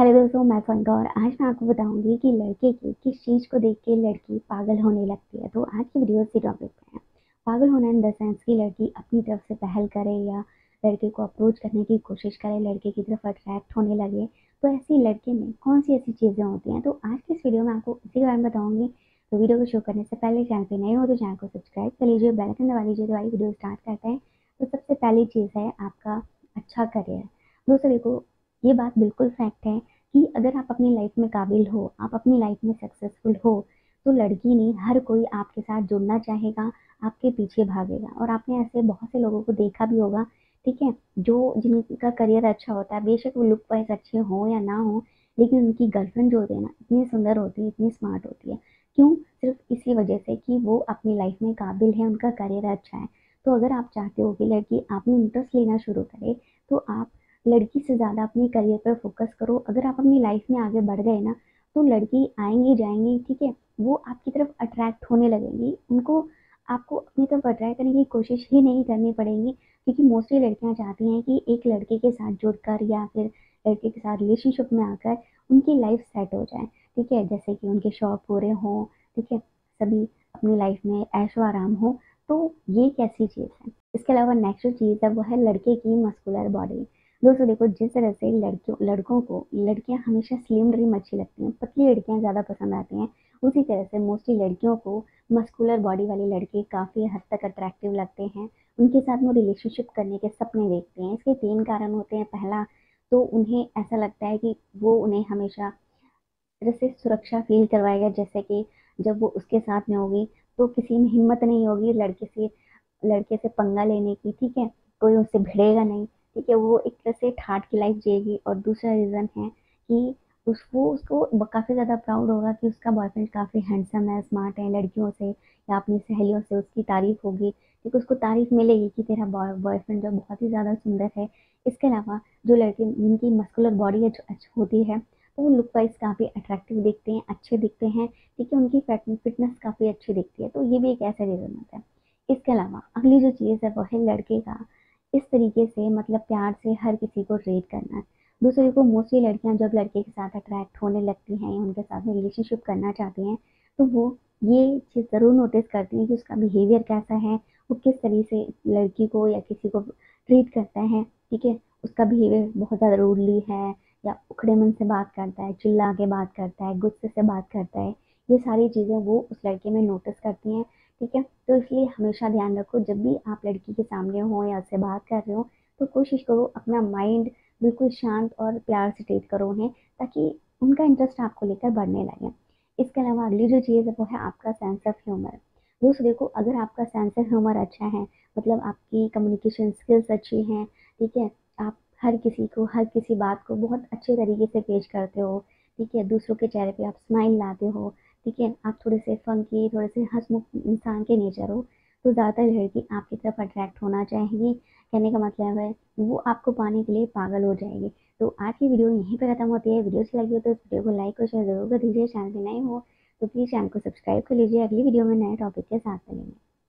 Hello दोस्तों, मैं फंडा और आज मैं आपको बताऊंगी कि लड़के की किस चीज़ को देख के लड़की पागल होने लगती है। तो आज की वीडियो इसी टॉपिक पर है, पागल होना इन द सेंस कि लड़की अपनी तरफ से पहल करे या लड़के को अप्रोच करने की कोशिश करे, लड़के की तरफ अट्रैक्ट होने लगे। तो ऐसी लड़के में कौन सी ऐसी चीज़ें होती हैं, तो आज की इस वीडियो में आपको इसी के बारे में बताऊँगी। तो वीडियो को शुरू करने से पहले चैनल पर नए हो तो चैनल को सब्सक्राइब कर लीजिए, बेल आइकन दबा लीजिए। तो आई वीडियो स्टार्ट करते हैं। तो सबसे पहली चीज़ है आपका अच्छा करियर। दोस्तों देखो, ये बात बिल्कुल फैक्ट है कि अगर आप अपनी लाइफ में काबिल हो, आप अपनी लाइफ में सक्सेसफुल हो, तो लड़की ने हर कोई आपके साथ जुड़ना चाहेगा, आपके पीछे भागेगा। और आपने ऐसे बहुत से लोगों को देखा भी होगा, ठीक है, जो जिनका करियर अच्छा होता है, बेशक वो लुक वाइज अच्छे हों या ना हो, लेकिन उनकी गर्लफ्रेंड जो होती है ना, इतनी सुंदर होती है, इतनी स्मार्ट होती है। क्यों? सिर्फ इसी वजह से कि वो अपनी लाइफ में काबिल है, उनका करियर अच्छा है। तो अगर आप चाहते हो कि लड़की आप में इंटरेस्ट लेना शुरू करे, तो आप लड़की से ज़्यादा अपने करियर पर फोकस करो। अगर आप अपनी लाइफ में आगे बढ़ गए ना, तो लड़की आएंगी जाएंगी, ठीक है, वो आपकी तरफ अट्रैक्ट होने लगेंगी। उनको आपको अपनी तरफ अट्रैक्ट करने की कोशिश ही नहीं करनी पड़ेगी, क्योंकि मोस्टली लड़कियां चाहती हैं कि एक लड़के के साथ जुड़कर या फिर लड़के के साथ रिलेशनशिप में आकर उनकी लाइफ सेट हो जाए, ठीक है, जैसे कि उनके शौक पूरे हों, ठीक है, सभी अपनी लाइफ में ऐशो आराम हो। तो ये कैसी चीज़ है। इसके अलावा नेक्स्ट जो चीज़ है वो है लड़के की मस्कुलर बॉडी। दोस्तों देखो, जिस तरह से लड़कों को लड़कियां हमेशा स्लिम ड्रीम अच्छी लगती हैं, पतली लड़कियां ज़्यादा पसंद आती हैं, उसी तरह से मोस्टली लड़कियों को मस्कुलर बॉडी वाले लड़के काफ़ी हद तक अट्रैक्टिव लगते हैं। उनके साथ वो रिलेशनशिप करने के सपने देखते हैं। इसके 3 कारण होते हैं। पहला तो उन्हें ऐसा लगता है कि वो उन्हें हमेशा जैसे सुरक्षा फील करवाएगा, जैसे कि जब वो उसके साथ में होगी तो किसी में हिम्मत नहीं होगी लड़के से पंगा लेने की, ठीक है, कोई उससे भिड़ेगा नहीं, ठीक है, वो एक तरह से ठाट की लाइफ जिएगी। और दूसरा रीज़न है कि उसको काफ़ी ज़्यादा प्राउड होगा कि उसका बॉयफ्रेंड काफ़ी हैंडसम है, स्मार्ट है। लड़कियों से या अपनी सहेलियों से उसकी तारीफ़ होगी, ठीक है, उसको तारीफ़ मिलेगी कि तेरा बॉयफ्रेंड जो बहुत ही ज़्यादा सुंदर है। इसके अलावा जो लड़के जिनकी मस्कुलर बॉडी अच्छी होती है, तो वो लुक वाइज काफ़ी अट्रैक्टिव दिखते हैं, अच्छे दिखते हैं, ठीक है, उनकी फिटनेस काफ़ी अच्छी दिखती है। तो ये भी एक ऐसा रीज़न होता है। इसके अलावा अगली जो चीज़ है वो है लड़के का इस तरीके से मतलब प्यार से हर किसी को ट्रीट करना। दूसरे को मोस्टली लड़कियां जब लड़के के साथ अट्रैक्ट होने लगती हैं या उनके साथ में रिलेशनशिप करना चाहती हैं, तो वो ये चीज़ ज़रूर नोटिस करती हैं कि उसका बिहेवियर कैसा है, वो किस तरीके से लड़की को या किसी को ट्रीट करता है, ठीक है, उसका बिहेवियर बहुत ज़्यादा रूडली है या उखड़े मन से बात करता है, चिल्ला के बात करता है, गुस्से से बात करता है। ये सारी चीज़ें वो उस लड़के में नोटिस करती हैं, ठीक है। तो इसलिए हमेशा ध्यान रखो, जब भी आप लड़की के सामने हो या उससे बात कर रहे हो, तो कोशिश करो अपना माइंड बिल्कुल शांत और प्यार से ट्रीट करो उन्हें, ताकि उनका इंटरेस्ट आपको लेकर बढ़ने लगे। इसके अलावा अगली जो चीज़ है वो है आपका सेंस ऑफ ह्यूमर। दोस्तों देखो, अगर आपका सेंस ऑफ ह्यूमर अच्छा है, मतलब आपकी कम्युनिकेशन स्किल्स अच्छी हैं, ठीक है, आप हर किसी बात को बहुत अच्छे तरीके से पेश करते हो, ठीक है, दूसरों के चेहरे पर आप स्माइल लाते हो, ठीक है, आप थोड़े से फंकी, थोड़े से हंसमुख इंसान के नेचर हो, तो ज़्यादातर लड़की आपकी तरफ अट्रैक्ट होना चाहेगी। कहने का मतलब है वो आपको पाने के लिए पागल हो जाएगी। तो आज की वीडियो यहीं पे ख़त्म होती है। वीडियो अच्छी लगी हो तो इस वीडियो को लाइक और शेयर जरूर कर दीजिए। चैनल पर नए हो तो प्लीज़ चैनल को सब्सक्राइब कर लीजिए। अगली वीडियो में नए टॉपिक के साथ मिलेंगे।